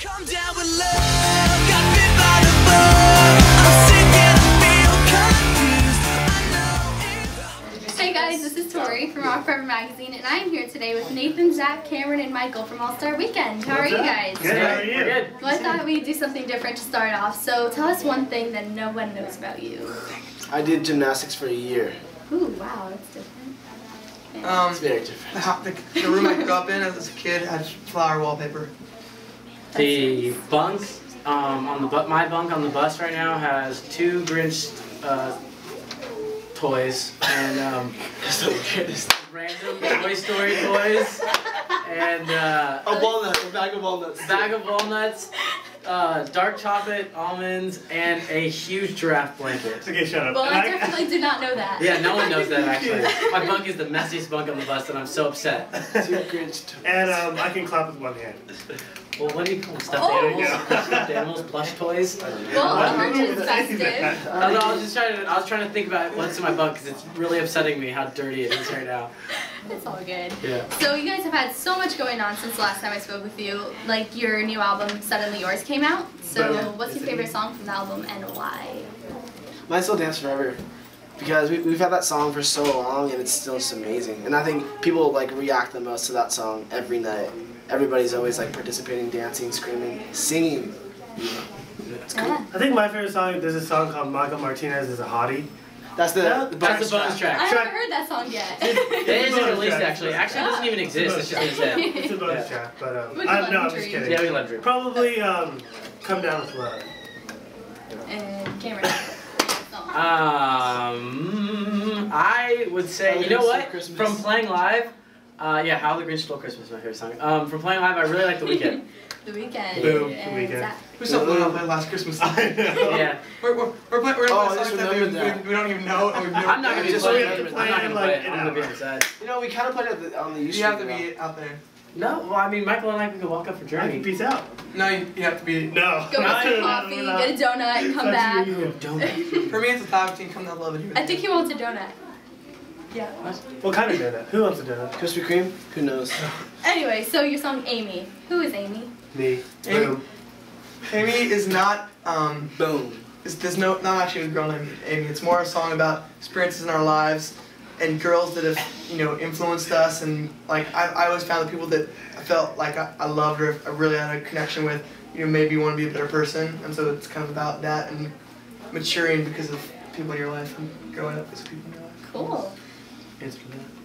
Come down with love, got me by the bug. I'm sick and I feel confused. I know it's... Hey guys, this is Tori from Rock Forever Magazine, and I am here today with Nathan, Zach, Cameron, and Michael from All Star Weekend. How are you guys? Good, how are you? Good. Well, I thought we'd do something different to start off, so tell us one thing that no one knows about you. I did gymnastics for a year. Ooh, wow, that's different. Yeah. It's very different. The room I grew up in as a kid had flower wallpaper. The bunk my bunk on the bus right now has two Grinch toys and random Toy Story toys and a bag of walnuts, dark chocolate, almonds, and a huge giraffe blanket. Okay, shut up. Well, I definitely did not know that. Yeah, no one knows that actually. My bunk is the messiest bunk on the bus, and I'm so upset. Two Grinch toys. And I can clap with one hand. Well, what do you call them? Stuffed animals? Stuffed animals? Plush toys? Well, aren't you festive? I don't know, I was trying to think about what's in my bunk because it's really upsetting me how dirty it is right now. It's all good. Yeah. So you guys have had so much going on since the last time I spoke with you. Like your new album, Suddenly Yours, came out. So what's your favorite song from the album and why? Mine's Still Dance Forever. Because we've had that song for so long and it's still just amazing. And I think people like react the most to that song every night. Everybody's always like participating, dancing, screaming, singing. It's cool. Yeah. I think my favorite song, there's a song called Michael Martinez is a Hottie. That's the bonus track. I haven't heard that song yet. It isn't released actually. Actually, it doesn't even exist. It's just it's a bonus track. But I'm just kidding. Yeah, we love Dream. Probably Come Down With Love. And Cameron. I would say, you know what? From playing live, yeah, How the Green Stole Christmas is my favorite song. From playing live, I really like The Weekend. The Weekend. Boom. The Weekend. We saw Lana play Last Christmas. I know. Yeah. We're playing songs that we don't even know. I'm not gonna be playing. I'm not gonna play it. You know, we kind of played it on the YouTube. You have to be out there. No, well, I mean, Michael and I can go walk up for Journey. Peace out. No, you have to be... No. Go get some coffee, get a donut, and come back. Donut. For me, it's a 5-10, come down, love it. I think he wants a donut. Yeah. What kind of donut? Who wants a donut? Krispy Kreme? Who knows? Anyway, so your song, Amy. Who is Amy? Me. Amy. Boom. Amy is not, Boom. There's not actually a girl named Amy. It's more a song about experiences in our lives. And girls that have, you know, influenced us, and like I always found the people that I felt like I loved or I really had a connection with, you know, made me want to be a better person, and so it's kind of about that and maturing because of people in your life and growing up because of people in your life. Cool.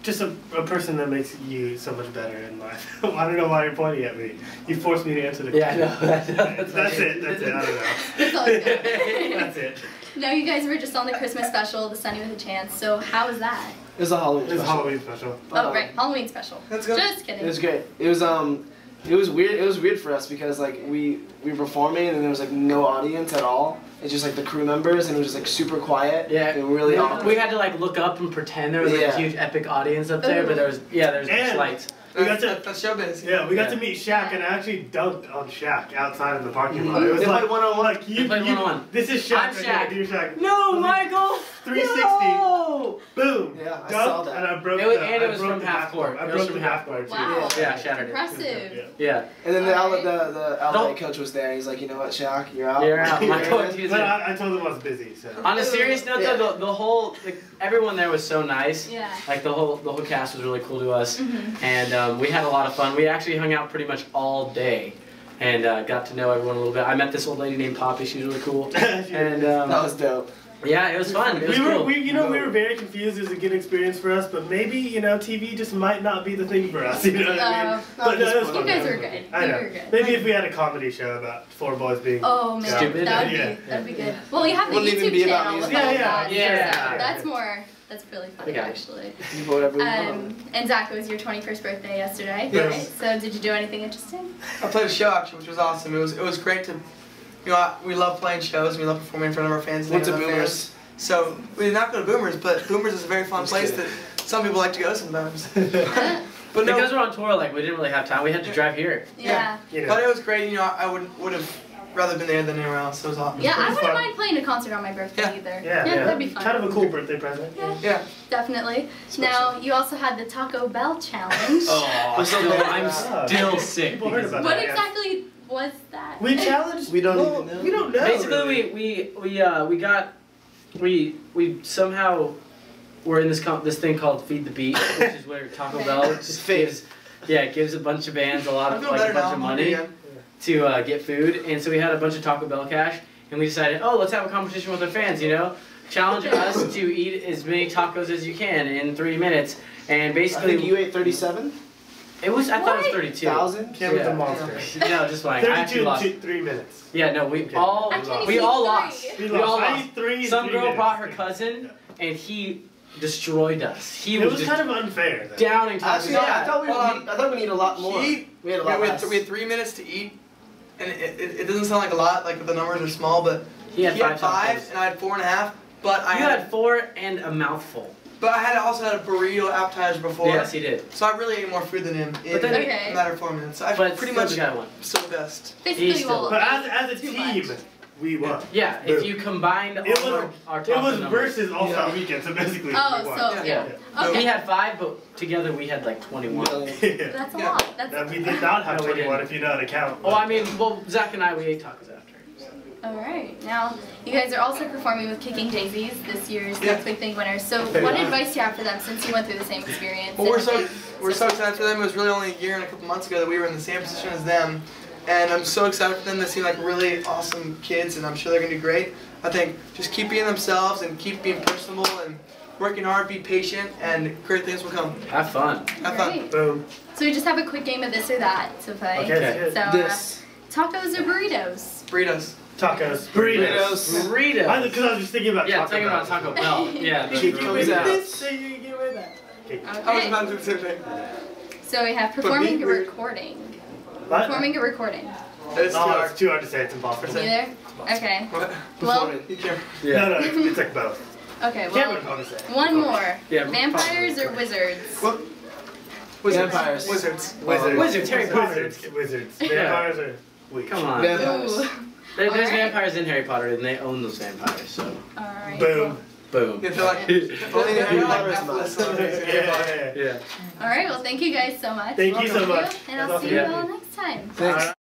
Just a person that makes you so much better in life. I don't know why you're pointing at me. You forced me to answer the question. Yeah, no, that's it. I don't know. That's all it's good. That's it. Now you guys were just on the Christmas special, The Sunny With a Chance, so how was that? It was a Halloween special. It was a Halloween special. Oh, right, Halloween special. Let's go. Just kidding. It was great. It was weird. It was weird for us because like we were performing and there was like no audience at all. It's just like the crew members and it was just like super quiet. Yeah, and really awkward. We had to like look up and pretend there was like a huge epic audience up there, but there was lights. We got to showbiz. Yeah, we got to meet Shaq, and I actually dunked on Shaq outside of the parking lot. It was like one-on-one. Like, you played one-on-one. This is Shaq. I'm Shaq. You're Shaq. No, Michael. 360. No. Boom. Yeah, I saw that. And I broke the. And it was from half court. I broke the half court. Wow. Yeah, shattered it. Impressive. Yeah. And then the outlet coach was there. He's like, you know what, Shaq, you're out. You're out. But I told him I was busy. So. On a serious note, though, everyone there was so nice. Yeah. Like the whole cast was really cool to us, and. We had a lot of fun. We actually hung out pretty much all day and got to know everyone a little bit. I met this old lady named Poppy. She was really cool. And that was dope. Yeah, it was fun. It was cool. We were very confused. It was a good experience for us, but maybe, you know, TV just might not be the thing for us. You know what I mean? But no, it was fun. You guys were good. I know. Maybe if we had a comedy show about four boys being stupid, that would be good. Well, you have the YouTube channel. Yeah. That's more. That's really funny, actually. And Zach, it was your 21st birthday yesterday. Yes. Right? So did you do anything interesting? I played a show, actually, which was awesome. It was great to, you know, we love playing shows. We love performing in front of our fans. Went to Boomers. So we did not go to Boomers, but Boomers is a very fun place that some people like to go sometimes. But no, because we're on tour, like we didn't really have time. We had to drive here. Yeah. You know. But it was great. You know, I would have rather been there than anywhere else. It was awesome. Yeah, I wouldn't mind playing a concert on my birthday either. Yeah, that'd be fun. Kind of a cool birthday present. Yeah. Definitely. Especially. Now, you also had the Taco Bell challenge. I'm still sick. What exactly was that? that? We challenged. We don't even know. We don't know. Basically, really. we somehow were in this thing called Feed the Beat, which is where Taco Bell just gives a bunch of bands a bunch of money to get food, and so we had a bunch of Taco Bell cash, and we decided, oh, let's have a competition with our fans, you know. Challenge us to eat as many tacos as you can in 3 minutes, and basically I think you ate 37. It was I thought it was 32. Thousand? Can't with the monster. No, just like 32 I in 3 minutes. Yeah, no, we all lost. Some girl brought her cousin, and he destroyed us. It was kind of unfair. Though. Downing tacos. Actually, yeah, I thought we need a lot more. We had a lot less. We had 3 minutes to eat, and it doesn't sound like a lot, like the numbers are small, but he had five and I had 4.5. But you had 4 and a mouthful. But I had also had a burrito appetizer before. Yes, he did. So I really ate more food than him in a matter of 4 minutes. So I pretty much got one. So best. But as a team, we won. Yeah, if you combined all our top numbers. It was versus All Star Weekend, so basically we won. Yeah. Okay. We had 5, but together we had like 21. Yeah. That's a lot. We did not have 21 if you know how to count. Oh, I mean, well, Zach and I, we ate tacos after. Alright, now you guys are also performing with Kicking Daisies, this year's Next Big Thing winners. So what advice do you have for them since you went through the same experience? Well, we're so excited for them. It was really only a year and a couple months ago that we were in the same position as them. And I'm so excited for them. They seem like really awesome kids, and I'm sure they're going to do great. I think just keep being themselves and keep being personable and working hard, be patient, and great things will come. Have fun. Have fun. Boom. So we just have a quick game of this or that to play. Okay. So tacos or burritos? Burritos. Tacos. Burritos. Because I was just thinking about Taco Bell. Yeah, the chicken comes out. I was about to do the same thing. So we have performing and recording. What? Performing and recording. It's too hard to say. It's impossible. Either? Okay. What? Well, yeah. No, it's like both. Okay, well, one more. Yeah, vampires or wizards? What? Wizards. Vampires. Wizards. Wizards. Harry Potter. Wizards. Vampires are weak. Come on. Vampires. There's vampires in Harry Potter, and they own those vampires, so... Alright. Boom. Boom. Like, yeah. Alright, well, thank you guys so much. Thank you so much. And I'll see you all next time. Thanks.